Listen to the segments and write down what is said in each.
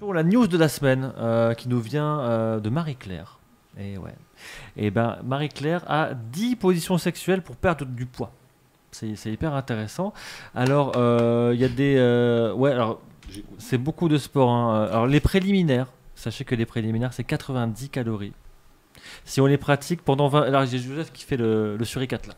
Pour la news de la semaine qui nous vient de Marie-Claire. Et ouais. Et ben Marie-Claire a 10 positions sexuelles pour perdre du poids. C'est hyper intéressant. Alors il y a des ouais, alors c'est beaucoup de sport, hein. Alors les préliminaires, sachez que les préliminaires c'est 90 calories. Si on les pratique pendant 20, alors j'ai Joseph qui fait le suricate là.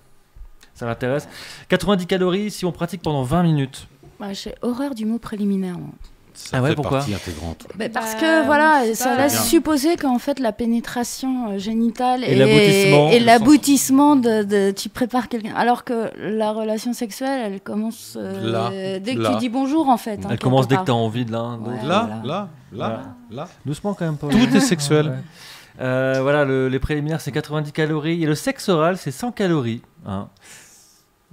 Ça l'intéresse. 90 calories si on pratique pendant 20 minutes. Bah, j'ai horreur du mot préliminaire. Moi. Ça ah ouais, pourquoi intégrante. Bah parce que voilà, ça laisse supposer qu'en fait la pénétration génitale et l'aboutissement de tu prépares quelqu'un, alors que la relation sexuelle elle commence là, dès que tu dis bonjour en fait. Elle commence dès que t'as envie de l'un. Ouais, là. Doucement quand même. Pas tout est sexuel. Ouais. Voilà, les préliminaires c'est 90 calories et le sexe oral c'est 100 calories. Hein.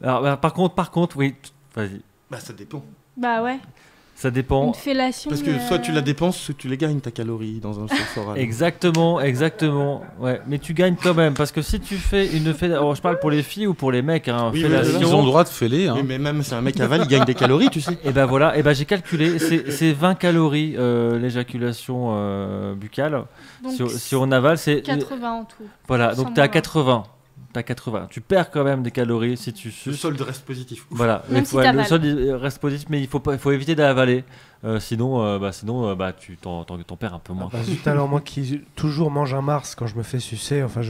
Alors bah, par contre, oui, vas-y. Bah ça dépend. Bah ouais. Ça dépend. Une fellation. Parce que soit tu la dépenses, soit tu les gagnes ta calorie dans un sexe oral. Exactement, exactement. Ouais, mais tu gagnes quand même parce que si tu fais une fellation, je parle pour les filles ou pour les mecs, hein, oui, fellation. Ils ont le droit de feller. Hein. Oui, mais même si un mec avale, il gagne des calories, tu sais. Et ben voilà, et ben j'ai calculé, c'est 20 calories l'éjaculation buccale. Donc, si on avale, c'est 80 en tout. Voilà, donc t'es à 80. T'as 80. Tu perds quand même des calories si tu suces. Le solde reste positif. Ouf. Voilà. Si ouais, le solde reste positif, mais il faut éviter d'avaler. Sinon, tu t'en perds un peu moins. Ah bah, juste alors moi qui toujours mange un Mars quand je me fais sucer, enfin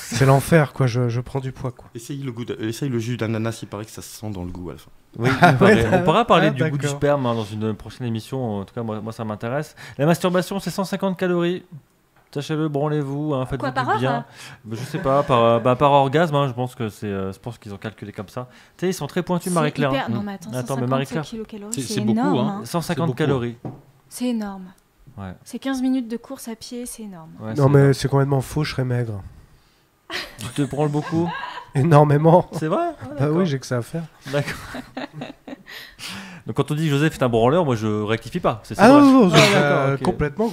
c'est l'enfer quoi. Je prends du poids quoi. Essaye le jus d'ananas. Il paraît que ça se sent dans le goût à la fin. Oui, on pourra parler du goût du sperme hein, dans une prochaine émission. En tout cas moi ça m'intéresse. La masturbation c'est 150 calories. Sachez-le, branlez-vous, hein, faites-vous du bien. Bah, je sais pas, par orgasme, hein, je pense que qu'ils ont calculé comme ça. Tu sais, ils sont très pointus, Marie-Claire. Non, mais attends, mais Marie-Claire, c'est beaucoup, hein. 150 calories. C'est énorme. Ouais. C'est 15 minutes de course à pied, c'est énorme. Ouais, non, mais c'est complètement faux, je serais maigre. Tu te branles beaucoup? Énormément. C'est vrai? Ah, bah oui, j'ai que ça à faire. D'accord. Donc quand on dit que Joseph est un branleur, moi je rectifie pas. Okay. Complètement.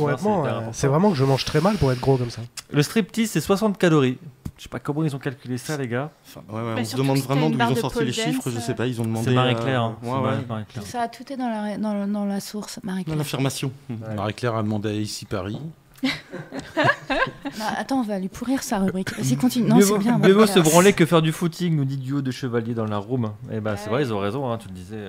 C'est vraiment que je mange très mal pour être gros comme ça. Le striptease, c'est 60 calories. Je sais pas comment ils ont calculé ça, les gars. Enfin, ouais, on se demande vraiment d'où ils ont sorti les chiffres. Je sais pas, ils ont demandé. C'est Marie-Claire. Marie-Claire. Ça, tout est dans la source, Marie-Claire. Dans l'affirmation. Ouais. Marie-Claire a demandé à Ici Paris. Bah, attends, on va lui pourrir sa rubrique. Vas-y, continue. Non, c'est bien. Mieux vaut se branler que faire du footing, nous dit Duo de Chevalier dans la room. Et bah, c'est vrai, ils ont raison. Hein, tu le disais,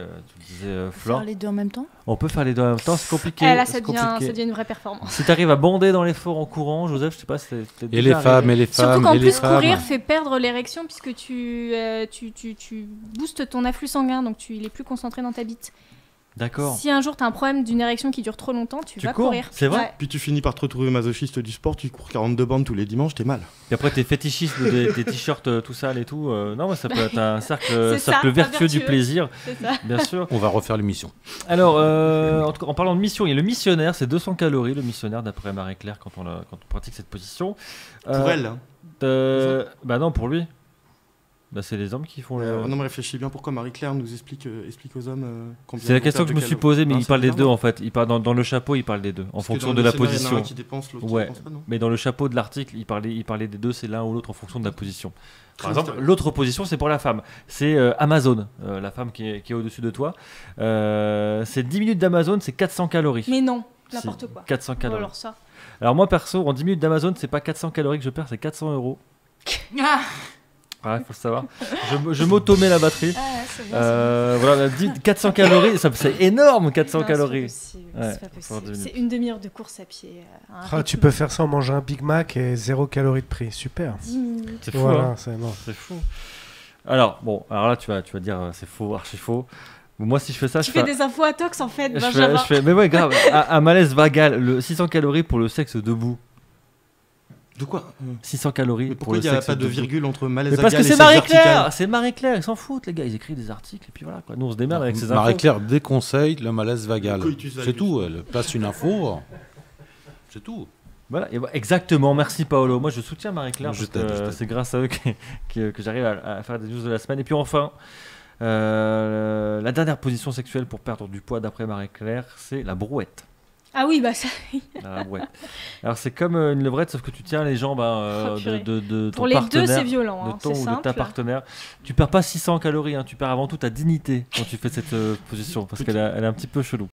Flore. On peut faire les deux en même temps. On peut faire les deux en même temps. C'est compliqué. Là, ça devient une vraie performance. Si t'arrives à bander dans l'effort en courant, Joseph, je sais pas. Et les femmes. Surtout qu'en plus, courir fait perdre l'érection puisque tu boostes ton afflux sanguin, donc il est plus concentré dans ta bite. D'accord. Si un jour t'as un problème d'une érection qui dure trop longtemps, tu vas courir. C'est vrai. Ouais. Puis tu finis par te retrouver masochiste du sport, tu cours 42 bandes tous les dimanches, t'es mal. Et après t'es fétichiste des t-shirts, tout sale et tout. Non, mais ça peut être un cercle vertueux du plaisir. Bien sûr. On va refaire l'émission. Alors, en parlant de mission, il y a le missionnaire, c'est 200 calories, le missionnaire d'après Marie-Claire quand on pratique cette position. Pour elle hein. Bah non, pour lui. Bah, c'est les hommes qui font le... Non mais réfléchis bien pourquoi Marie-Claire nous explique aux hommes combien... C'est la question que je me suis posée, mais il parle des deux en fait. Il parle dans le chapeau, il parle des deux, en fonction de la position. Il y en a un qui dépense, l'autre qui dépense pas, non ? Mais dans le chapeau de l'article, il parlait des deux, c'est l'un ou l'autre en fonction de la position. Par exemple, l'autre position, c'est pour la femme. C'est Amazon, la femme qui est au-dessus de toi. C'est 10 minutes d'Amazon, c'est 400 calories. Mais non, n'importe quoi. 400 calories. Alors ça. Alors moi perso, en 10 minutes d'Amazon, c'est pas 400 calories que je perds, c'est 400 euros. Ouais, faut le savoir. Je m'automais la batterie. Ah ouais, c'est bien, voilà, 400 calories, c'est énorme, 400 calories. C'est une demi-heure de course à pied. Tu peux faire ça en mangeant un Big Mac et 0 calories de prix. Super. C'est fou. Voilà, hein. C'est fou. Alors, là, tu vas dire c'est faux, archi faux. Moi, si je fais ça, tu fais des infos à tox en fait. Mais ouais, grave. Un malaise vagal, le 600 calories pour le sexe debout. De quoi 600 calories. Mais pourquoi il n'y a pas de virgule entre malaise vagal et... Parce que c'est Marie-Claire. C'est Marie-Claire, ils s'en foutent les gars, ils écrivent des articles et puis voilà quoi. Nous on se démerde avec ces infos. Marie-Claire déconseille le malaise vagal. C'est tout, elle place une info. C'est tout. Voilà, exactement, merci Paolo. Moi je soutiens Marie-Claire parce que c'est grâce à eux que j'arrive à faire des news de la semaine. Et puis enfin, la dernière position sexuelle pour perdre du poids d'après Marie-Claire, c'est la brouette. Ah oui, bah ça. Ouais. Alors c'est comme une levrette, sauf que tu tiens les jambes de ton partenaire. Pour les deux, c'est violent. Hein, c'est simple. De ta partenaire. Tu perds pas 600 calories, hein, tu perds avant tout ta dignité quand tu fais cette position, parce qu'elle est un petit peu chelou.